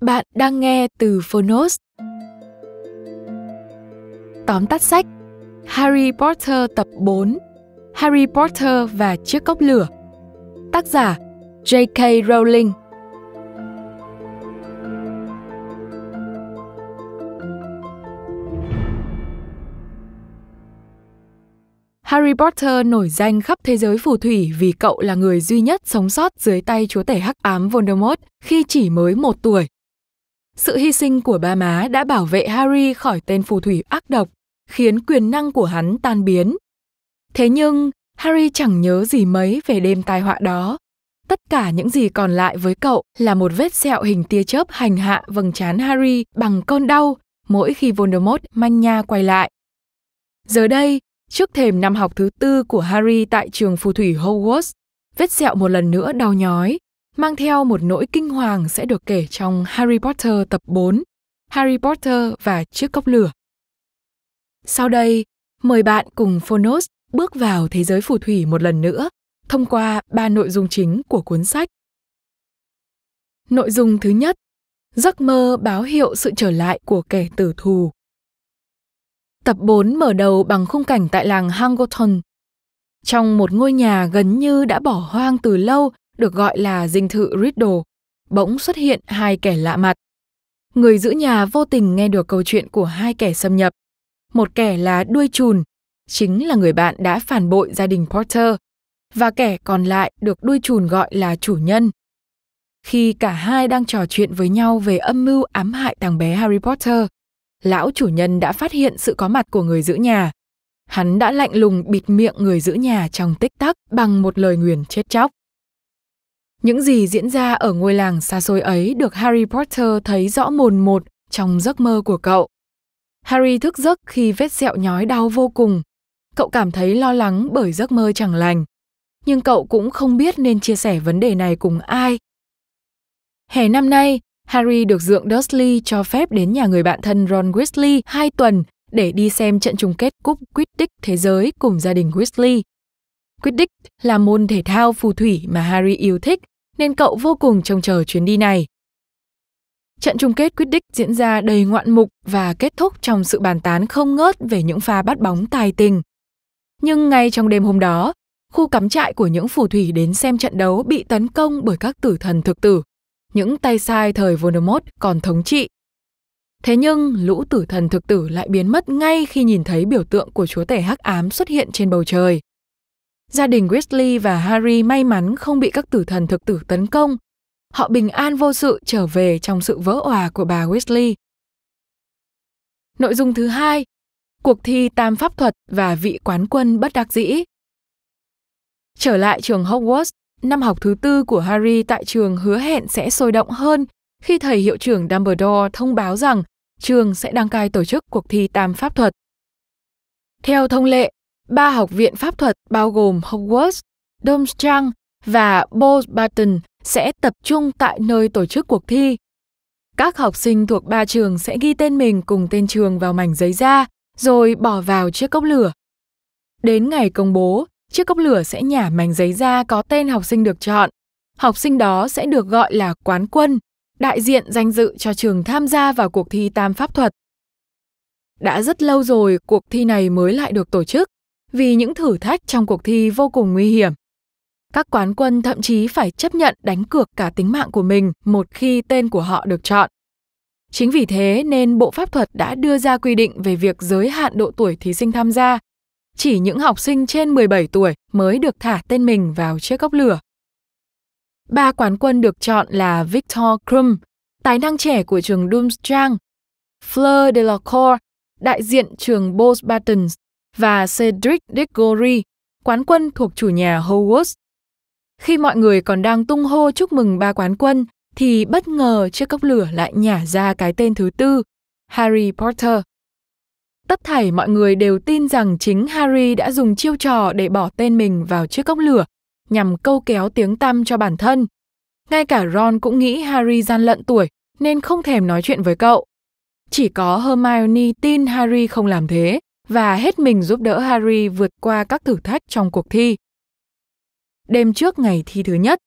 Bạn đang nghe từ Phonos. Tóm tắt sách Harry Potter tập 4, Harry Potter và chiếc cốc lửa. Tác giả J.K. Rowling. Harry Potter nổi danh khắp thế giới phù thủy vì cậu là người duy nhất sống sót dưới tay chúa tể hắc ám Voldemort khi chỉ mới 1 tuổi. Sự hy sinh của ba má đã bảo vệ Harry khỏi tên phù thủy ác độc, khiến quyền năng của hắn tan biến. Thế nhưng, Harry chẳng nhớ gì mấy về đêm tai họa đó. Tất cả những gì còn lại với cậu là một vết sẹo hình tia chớp hành hạ vầng trán Harry bằng cơn đau mỗi khi Voldemort manh nha quay lại. Giờ đây, trước thềm năm học thứ 4 của Harry tại trường phù thủy Hogwarts, vết sẹo một lần nữa đau nhói, mang theo một nỗi kinh hoàng sẽ được kể trong Harry Potter tập 4, Harry Potter và chiếc cốc lửa. Sau đây, mời bạn cùng Phonos bước vào thế giới phù thủy một lần nữa thông qua 3 nội dung chính của cuốn sách. Nội dung thứ nhất, giấc mơ báo hiệu sự trở lại của kẻ tử thù. Tập 4 mở đầu bằng khung cảnh tại làng Hangleton. Trong một ngôi nhà gần như đã bỏ hoang từ lâu, được gọi là dinh thự Riddle, bỗng xuất hiện 2 kẻ lạ mặt. Người giữ nhà vô tình nghe được câu chuyện của 2 kẻ xâm nhập. Một kẻ là đuôi trùn, chính là người bạn đã phản bội gia đình Potter, và kẻ còn lại được đuôi trùn gọi là chủ nhân. Khi cả hai đang trò chuyện với nhau về âm mưu ám hại thằng bé Harry Potter, lão chủ nhân đã phát hiện sự có mặt của người giữ nhà. Hắn đã lạnh lùng bịt miệng người giữ nhà trong tích tắc bằng một lời nguyền chết chóc. Những gì diễn ra ở ngôi làng xa xôi ấy được Harry Potter thấy rõ mồn một trong giấc mơ của cậu. Harry thức giấc khi vết sẹo nhói đau vô cùng. Cậu cảm thấy lo lắng bởi giấc mơ chẳng lành. Nhưng cậu cũng không biết nên chia sẻ vấn đề này cùng ai. Hè năm nay, Harry được dượng Dursley cho phép đến nhà người bạn thân Ron Weasley 2 tuần để đi xem trận chung kết cúp Quidditch thế giới cùng gia đình Weasley. Quidditch là môn thể thao phù thủy mà Harry yêu thích, nên cậu vô cùng trông chờ chuyến đi này. Trận chung kết Quidditch diễn ra đầy ngoạn mục và kết thúc trong sự bàn tán không ngớt về những pha bắt bóng tài tình. Nhưng ngay trong đêm hôm đó, khu cắm trại của những phù thủy đến xem trận đấu bị tấn công bởi các tử thần thực tử, những tay sai thời Voldemort còn thống trị. Thế nhưng, lũ tử thần thực tử lại biến mất ngay khi nhìn thấy biểu tượng của chúa tể hắc ám xuất hiện trên bầu trời. Gia đình Weasley và Harry may mắn không bị các tử thần thực tử tấn công. Họ bình an vô sự trở về trong sự vỡ òa của bà Weasley. Nội dung thứ hai, cuộc thi tam pháp thuật và vị quán quân bất đắc dĩ. Trở lại trường Hogwarts, năm học thứ 4 của Harry tại trường hứa hẹn sẽ sôi động hơn khi thầy hiệu trưởng Dumbledore thông báo rằng trường sẽ đăng cai tổ chức cuộc thi tam pháp thuật. Theo thông lệ, 3 học viện pháp thuật bao gồm Hogwarts, Durmstrang và Beauxbatons sẽ tập trung tại nơi tổ chức cuộc thi. Các học sinh thuộc 3 trường sẽ ghi tên mình cùng tên trường vào mảnh giấy da, rồi bỏ vào chiếc cốc lửa. Đến ngày công bố, chiếc cốc lửa sẽ nhả mảnh giấy da có tên học sinh được chọn. Học sinh đó sẽ được gọi là quán quân, đại diện danh dự cho trường tham gia vào cuộc thi tam pháp thuật. Đã rất lâu rồi cuộc thi này mới lại được tổ chức, vì những thử thách trong cuộc thi vô cùng nguy hiểm. Các quán quân thậm chí phải chấp nhận đánh cược cả tính mạng của mình một khi tên của họ được chọn. Chính vì thế nên Bộ Pháp thuật đã đưa ra quy định về việc giới hạn độ tuổi thí sinh tham gia. Chỉ những học sinh trên 17 tuổi mới được thả tên mình vào chiếc cốc lửa. 3 quán quân được chọn là Victor Krum, tài năng trẻ của trường Durmstrang, Fleur Delacour, đại diện trường Beauxbatons, và Cedric Diggory, quán quân thuộc chủ nhà Hogwarts. Khi mọi người còn đang tung hô chúc mừng 3 quán quân, thì bất ngờ chiếc cốc lửa lại nhả ra cái tên thứ 4, Harry Potter. Tất thảy mọi người đều tin rằng chính Harry đã dùng chiêu trò để bỏ tên mình vào chiếc cốc lửa, nhằm câu kéo tiếng tăm cho bản thân. Ngay cả Ron cũng nghĩ Harry gian lận tuổi, nên không thèm nói chuyện với cậu. Chỉ có Hermione tin Harry không làm thế, và hết mình giúp đỡ Harry vượt qua các thử thách trong cuộc thi. Đêm trước ngày thi thứ nhất,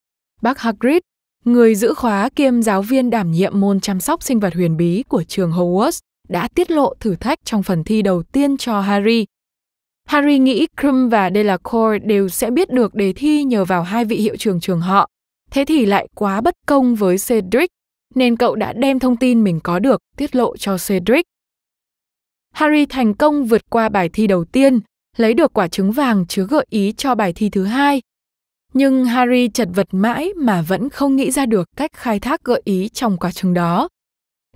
bác Hagrid, người giữ khóa kiêm giáo viên đảm nhiệm môn chăm sóc sinh vật huyền bí của trường Hogwarts, đã tiết lộ thử thách trong phần thi đầu tiên cho Harry. Harry nghĩ Krum và Delacour đều sẽ biết được đề thi nhờ vào hai vị hiệu trưởng trường họ. Thế thì lại quá bất công với Cedric, nên cậu đã đem thông tin mình có được tiết lộ cho Cedric. Harry thành công vượt qua bài thi đầu tiên, lấy được quả trứng vàng chứa gợi ý cho bài thi thứ hai. Nhưng Harry chật vật mãi mà vẫn không nghĩ ra được cách khai thác gợi ý trong quả trứng đó.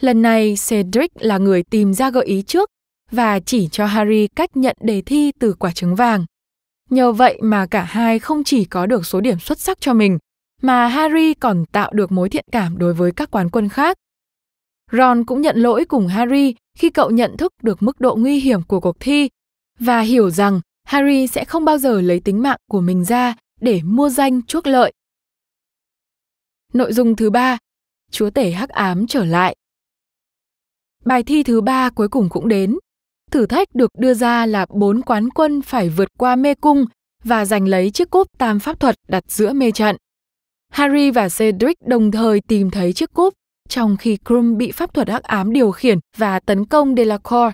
Lần này Cedric là người tìm ra gợi ý trước và chỉ cho Harry cách nhận đề thi từ quả trứng vàng. Nhờ vậy mà cả hai không chỉ có được số điểm xuất sắc cho mình, mà Harry còn tạo được mối thiện cảm đối với các quán quân khác. Ron cũng nhận lỗi cùng Harry khi cậu nhận thức được mức độ nguy hiểm của cuộc thi và hiểu rằng Harry sẽ không bao giờ lấy tính mạng của mình ra để mua danh chuốc lợi. Nội dung thứ ba, chúa tể hắc ám trở lại. Bài thi thứ ba cuối cùng cũng đến. Thử thách được đưa ra là 4 quán quân phải vượt qua mê cung và giành lấy chiếc cúp tam pháp thuật đặt giữa mê trận. Harry và Cedric đồng thời tìm thấy chiếc cúp, trong khi Krum bị pháp thuật hắc ám điều khiển và tấn công Delacour.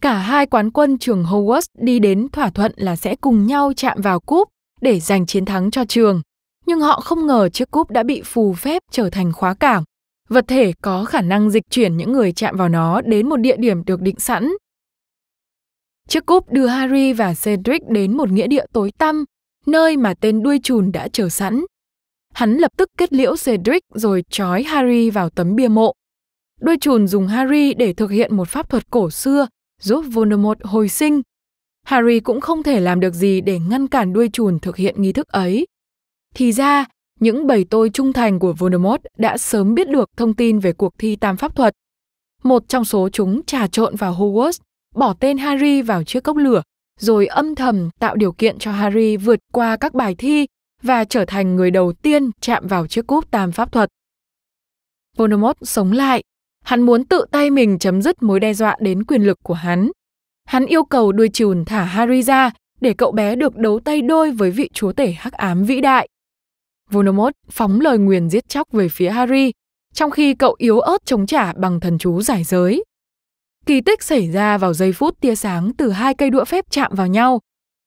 Cả hai quán quân trường Hogwarts đi đến thỏa thuận là sẽ cùng nhau chạm vào cúp để giành chiến thắng cho trường. Nhưng họ không ngờ chiếc cúp đã bị phù phép trở thành khóa cảng, vật thể có khả năng dịch chuyển những người chạm vào nó đến một địa điểm được định sẵn. Chiếc cúp đưa Harry và Cedric đến một nghĩa địa tối tăm, nơi mà tên đuôi trùn đã chờ sẵn. Hắn lập tức kết liễu Cedric rồi trói Harry vào tấm bia mộ. Đuôi trùn dùng Harry để thực hiện một pháp thuật cổ xưa giúp Voldemort hồi sinh. Harry cũng không thể làm được gì để ngăn cản đuôi trùn thực hiện nghi thức ấy. Thì ra, những bầy tôi trung thành của Voldemort đã sớm biết được thông tin về cuộc thi tam pháp thuật. Một trong số chúng trà trộn vào Hogwarts, bỏ tên Harry vào chiếc cốc lửa, rồi âm thầm tạo điều kiện cho Harry vượt qua các bài thi và trở thành người đầu tiên chạm vào chiếc cúp tam pháp thuật. Voldemort sống lại, hắn muốn tự tay mình chấm dứt mối đe dọa đến quyền lực của hắn. Hắn yêu cầu đuôi trùn thả Harry ra để cậu bé được đấu tay đôi với vị chúa tể hắc ám vĩ đại. Voldemort phóng lời nguyền giết chóc về phía Harry, trong khi cậu yếu ớt chống trả bằng thần chú giải giới. Kỳ tích xảy ra vào giây phút tia sáng từ hai cây đũa phép chạm vào nhau.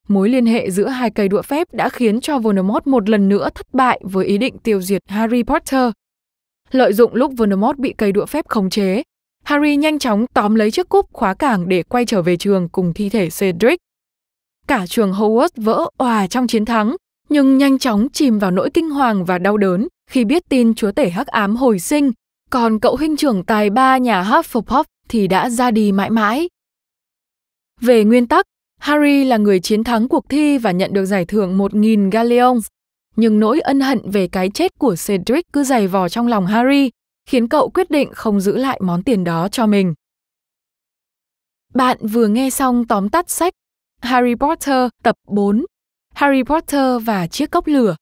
Mối liên hệ giữa hai cây đũa phép đã khiến cho Voldemort một lần nữa thất bại với ý định tiêu diệt Harry Potter. Lợi dụng lúc Voldemort bị cây đũa phép khống chế, Harry nhanh chóng tóm lấy chiếc cúp khóa cảng để quay trở về trường cùng thi thể Cedric. Cả trường Hogwarts vỡ òa trong chiến thắng, nhưng nhanh chóng chìm vào nỗi kinh hoàng và đau đớn khi biết tin chúa tể hắc ám hồi sinh, còn cậu huynh trưởng tài ba nhà Hufflepuff thì đã ra đi mãi mãi. Về nguyên tắc, Harry là người chiến thắng cuộc thi và nhận được giải thưởng 1.000 Galleons, nhưng nỗi ân hận về cái chết của Cedric cứ dày vò trong lòng Harry, khiến cậu quyết định không giữ lại món tiền đó cho mình. Bạn vừa nghe xong tóm tắt sách Harry Potter tập 4, Harry Potter và chiếc cốc lửa.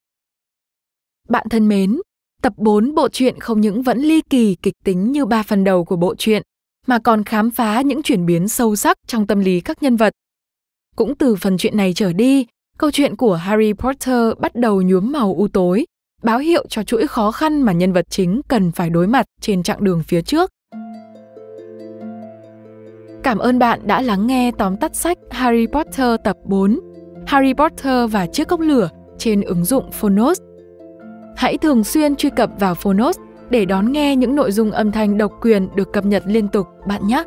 Bạn thân mến, tập 4 bộ truyện không những vẫn ly kỳ kịch tính như 3 phần đầu của bộ truyện, mà còn khám phá những chuyển biến sâu sắc trong tâm lý các nhân vật. Cũng từ phần truyện này trở đi, câu chuyện của Harry Potter bắt đầu nhuốm màu u tối, báo hiệu cho chuỗi khó khăn mà nhân vật chính cần phải đối mặt trên chặng đường phía trước. Cảm ơn bạn đã lắng nghe tóm tắt sách Harry Potter tập 4, Harry Potter và chiếc cốc lửa trên ứng dụng Phonos. Hãy thường xuyên truy cập vào Phonos để đón nghe những nội dung âm thanh độc quyền được cập nhật liên tục bạn nhé!